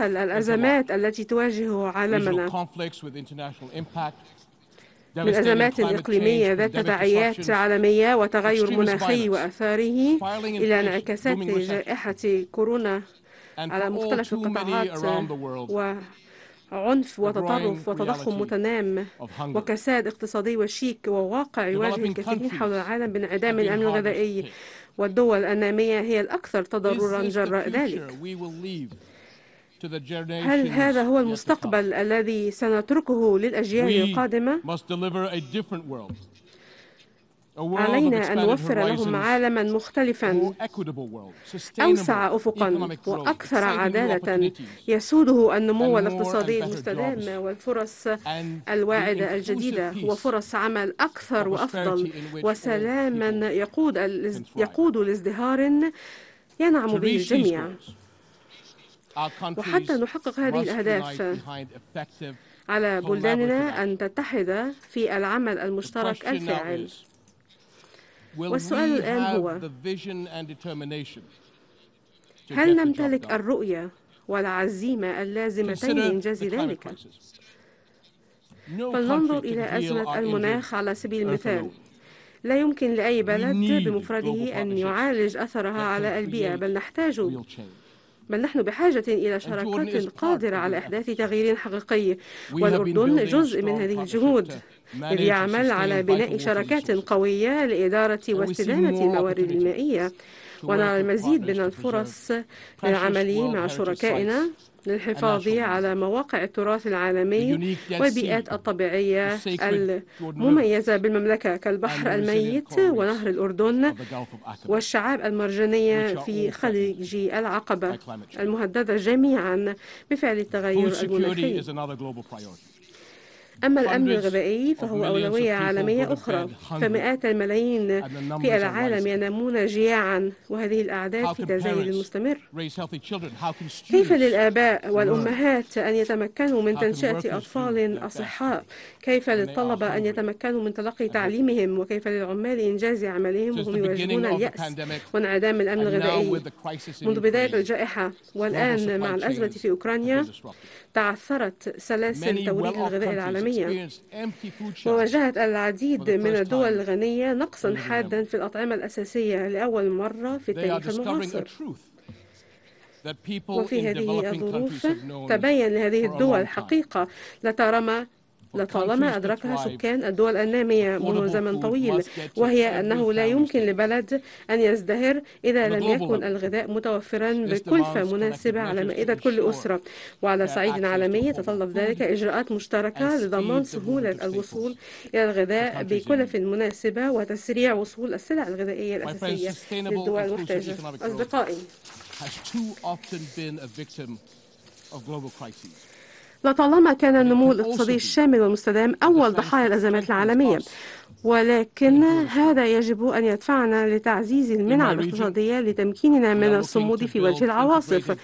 الأزمات التي تواجه عالمنا من الأزمات الإقليمية ذات تداعيات عالمية وتغير مناخي وأثاره إلى انعكاسات جائحة كورونا على مختلف القطاعات وعنف وتطرف وتضخم متنامٍ وكساد اقتصادي وشيك وواقع يواجه الكثيرين حول العالم بانعدام الأمن الغذائي، والدول النامية هي الأكثر تضرراً جراء ذلك. هل هذا هو المستقبل الذي سنتركه للأجيال القادمة؟ علينا أن نوفر لهم عالماً مختلفاً، أوسع أفقاً وأكثر عدالة، يسوده النمو الاقتصادي المستدام والفرص الواعدة الجديدة وفرص عمل أكثر وأفضل وسلاماً يقود لازدهار ينعم به الجميع. وحتى نحقق هذه الأهداف على بلداننا أن تتحد في العمل المشترك الفاعل. والسؤال الآن هو: هل نمتلك الرؤية والعزيمة اللازمتين لإنجاز ذلك؟ فلننظر إلى أزمة المناخ على سبيل المثال. لا يمكن لأي بلد بمفرده أن يعالج أثرها على البيئة، بل نحن بحاجة إلى شراكات قادرة على إحداث تغيير حقيقي، والأردن جزء من هذه الجهود، إذ يعمل على بناء شراكات قوية لإدارة واستدامة الموارد المائية، ونرى المزيد من الفرص للعمل مع شركائنا للحفاظ على مواقع التراث العالمي والبيئات الطبيعية المميزة بالمملكة كالبحر الميت ونهر الأردن والشعاب المرجانية في خليج العقبة المهددة جميعا بفعل التغير المناخي. أما الأمن الغذائي فهو أولوية عالمية أخرى، فمئات الملايين في العالم ينامون جياعاً وهذه الأعداد في تزايد مستمر. كيف للآباء والأمهات أن يتمكنوا من تنشئة أطفال أصحاء؟ كيف للطلبة أن يتمكنوا من تلقي تعليمهم؟ وكيف للعمال إنجاز عملهم وهم يواجهون اليأس وانعدام الأمن الغذائي؟ منذ بداية الجائحة والآن مع الأزمة في أوكرانيا تعثرت سلاسل توريد الغذاء العالمية، وواجهت العديد من الدول الغنية نقصاً حاداً في الأطعمة الأساسية لأول مرة في التاريخ المعاصر. وفي هذه الظروف تبين لهذه الدول حقيقة لطالما أدركها سكان الدول النامية منذ زمن طويل، وهي أنه لا يمكن لبلد أن يزدهر إذا لم يكن الغذاء متوفراً بكلفة مناسبة على مائدة كل أسرة. وعلى صعيد عالمي يتطلب ذلك إجراءات مشتركة لضمان سهولة الوصول إلى الغذاء بكلف مناسبة وتسريع وصول السلع الغذائية الأساسية للدول المحتاجة. أصدقائي، لطالما كان النمو الاقتصادي الشامل والمستدام أول ضحايا الأزمات العالمية، ولكن هذا يجب أن يدفعنا لتعزيز المنع الاقتصادية لتمكيننا من الصمود في وجه العواصف.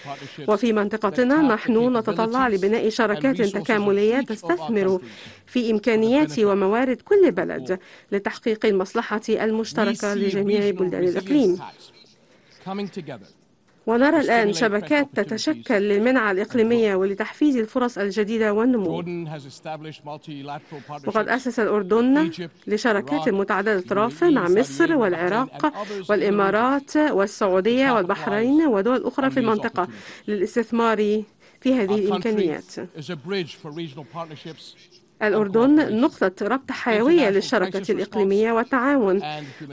وفي منطقتنا نحن نتطلع لبناء شراكات تكاملية تستثمر في إمكانيات وموارد كل بلد لتحقيق المصلحة المشتركة لجميع بلدان الإقليم. ونرى الآن شبكات تتشكل للمنعة الإقليمية ولتحفيز الفرص الجديدة والنمو. وقد أسس الأردن لشراكات متعددة الأطراف مع مصر والعراق والإمارات والسعودية والبحرين ودول أخرى في المنطقة للاستثمار في هذه الإمكانيات. الأردن نقطة ربط حيوية للشراكة الإقليمية والتعاون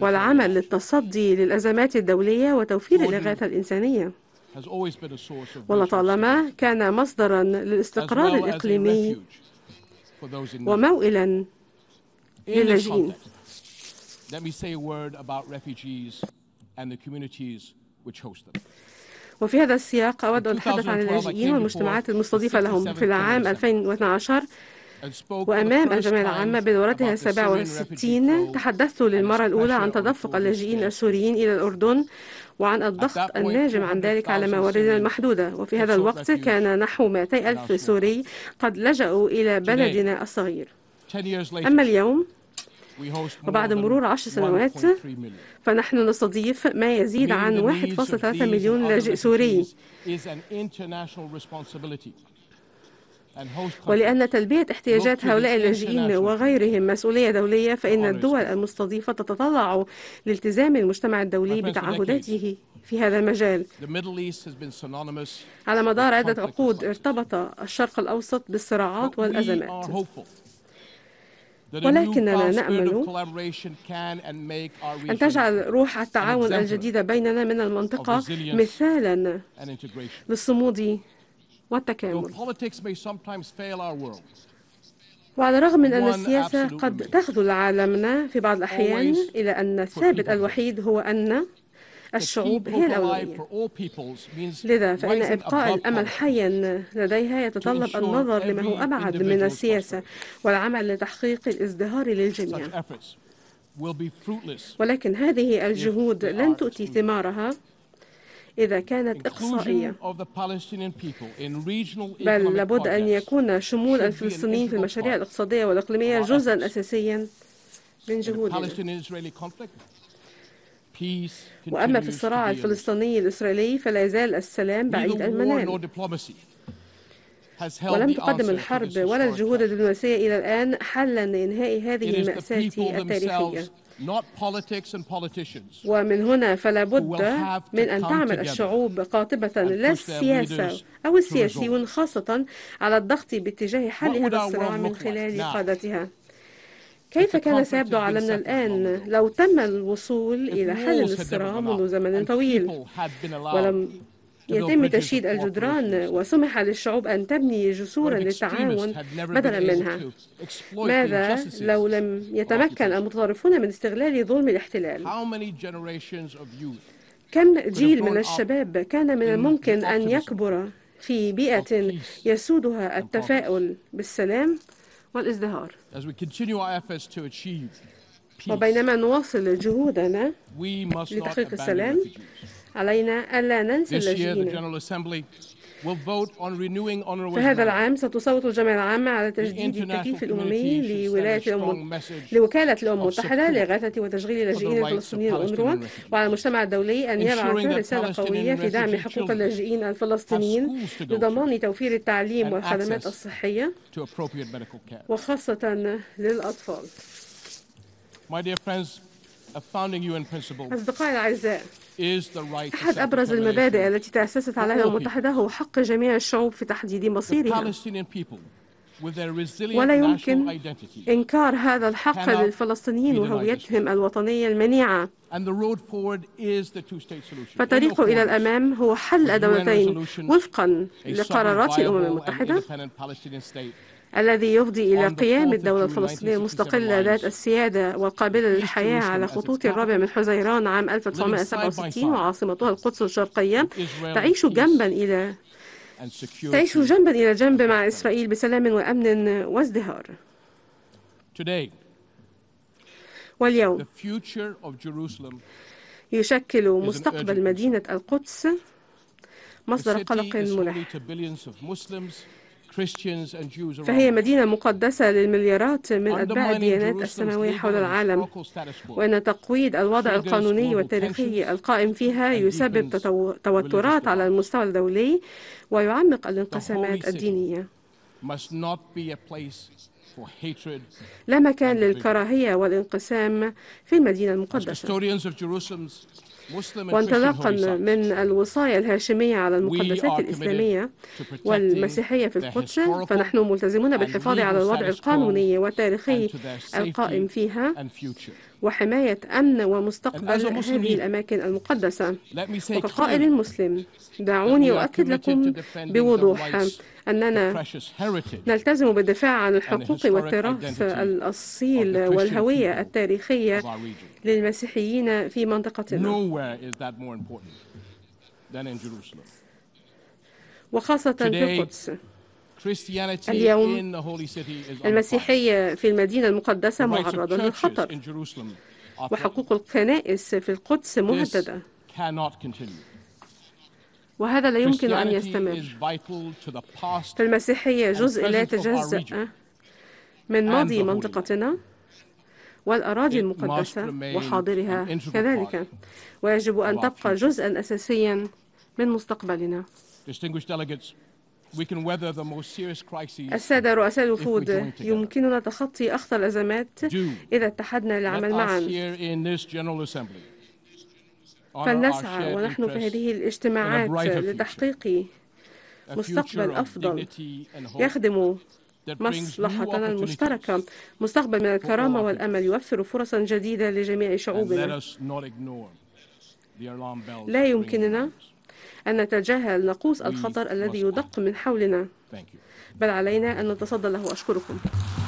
والعمل للتصدي للأزمات الدولية وتوفير الإغاثة الإنسانية، ولطالما كان مصدراً للاستقرار الإقليمي وموئلاً للاجئين. وفي هذا السياق أود أن أتحدث عن اللاجئين والمجتمعات المستضيفة لهم. في العام 2012 وأمام الجمعية العامة بدورتها 67 تحدثت للمرة الأولى عن تدفق اللاجئين السوريين إلى الأردن وعن الضغط الناجم عن ذلك على مواردنا المحدودة. وفي هذا الوقت كان نحو 200,000 سوري قد لجأوا إلى بلدنا الصغير. أما اليوم وبعد مرور 10 سنوات فنحن نستضيف ما يزيد عن 1.3 مليون لاجئ سوري. ولأن تلبية احتياجات هؤلاء اللاجئين وغيرهم مسؤولية دولية، فإن الدول المستضيفة تتطلع لالتزام المجتمع الدولي بتعهداته في هذا المجال. على مدار عدة عقود ارتبط الشرق الأوسط بالصراعات والأزمات، ولكننا نأمل أن تجعل روح التعاون الجديدة بيننا من المنطقة مثالا للصمود والتكامل. وعلى الرغم من أن السياسة قد تخذل عالمنا في بعض الأحيان، إلا أن الثابت الوحيد هو أن الشعوب هي الأولوية. لذا فإن إبقاء الأمل حيا لديها يتطلب النظر لما هو أبعد من السياسة والعمل لتحقيق الازدهار للجميع. ولكن هذه الجهود لن تؤتي ثمارها إذا كانت إقصائية، بل لابد أن يكون شمول الفلسطينيين في المشاريع الاقتصادية والإقليمية جزءاً أساسياً من جهودنا. وأما في الصراع الفلسطيني الإسرائيلي فلا يزال السلام بعيد المنال، ولم تقدم الحرب ولا الجهود الدبلوماسية إلى الآن حلاً لإنهاء هذه المأساة التاريخية. ومن هنا فلا بد من أن تعمل الشعوب قاطبة، لا السياسة أو السياسيون خاصة، على الضغط باتجاه حل هذا الصراع من خلال قادتها. كيف كان سيبدو عالمنا الآن لو تم الوصول إلى حل الصراع منذ زمن طويل ولم يتم تشييد الجدران وسمح للشعوب أن تبني جسورا للتعاون بدلا منها؟ ماذا لو لم يتمكن المتطرفون من استغلال ظلم الاحتلال؟ كم جيل من الشباب كان من الممكن أن يكبر في بيئة يسودها التفاؤل بالسلام والازدهار؟ وبينما نواصل جهودنا لتحقيق السلام، علينا ألا ننسى اللاجئين. فهذا العام ستصوت الجمعية العامة على تجديد التكليف الأممي لوكالة الأمم المتحدة لإغاثة وتشغيل اللاجئين الفلسطينيين UNRWA، وعلى المجتمع الدولي أن يبعث رسالة قوية في دعم حقوق اللاجئين الفلسطينيين لضمان توفير التعليم والخدمات الصحية وخاصة للأطفال. أصدقائي الأعزاء، أحد أبرز المبادئ التي تأسست عليها الأمم المتحدة هو حق جميع الشعوب في تحديد مصيرها، ولا يمكن إنكار هذا الحق للفلسطينيين وهويتهم الوطنية المنيعة. فالطريق إلى الأمام هو حل الدولتين وفقا لقرارات الأمم المتحدة، الذي يفضي إلى قيام الدولة الفلسطينية المستقلة ذات السيادة والقابلة للحياة على خطوط الرابع من حزيران عام 1967، وعاصمتها القدس الشرقية تعيش جنبا إلى جنب مع إسرائيل بسلام وأمن وازدهار. واليوم يشكل مستقبل مدينة القدس مصدر قلق ملح، فهي مدينة مقدسة للمليارات من أتباع الديانات السماوية حول العالم، وأن تقويض الوضع القانوني والتاريخي القائم فيها يسبب توترات على المستوى الدولي ويعمق الانقسامات الدينية. لا مكان للكراهية والانقسام في المدينة المقدسة. وانطلاقا من الوصاية الهاشمية على المقدسات الإسلامية والمسيحية في القدس، فنحن ملتزمون بالحفاظ على الوضع القانوني والتاريخي القائم فيها وحماية أمن ومستقبل هذه الأماكن المقدسة. وكقائد مسلم دعوني أؤكد لكم بوضوح أننا نلتزم بالدفاع عن الحقوق والتراث الأصيل والهوية التاريخية للمسيحيين في منطقتنا، وخاصة في القدس. اليوم المسيحية في المدينة المقدسة معرضة للخطر، وحقوق الكنائس في القدس مهددة، وهذا لا يمكن أن يستمر. فالمسيحية جزء لا يتجزأ من ماضي منطقتنا والأراضي المقدسة وحاضرها كذلك، ويجب أن تبقى جزءاً أساسياً من مستقبلنا. السادة رؤساء الوفود، يمكننا تخطي أخطر الأزمات إذا اتحدنا للعمل معاً. فلنسعى ونحن في هذه الاجتماعات لتحقيق مستقبل أفضل يخدم مصلحتنا المشتركة، مستقبل من الكرامة والأمل يوفر فرصا جديدة لجميع شعوبنا. لا يمكننا أن نتجاهل نقوص الخطر الذي يدق من حولنا، بل علينا أن نتصدى له. أشكركم.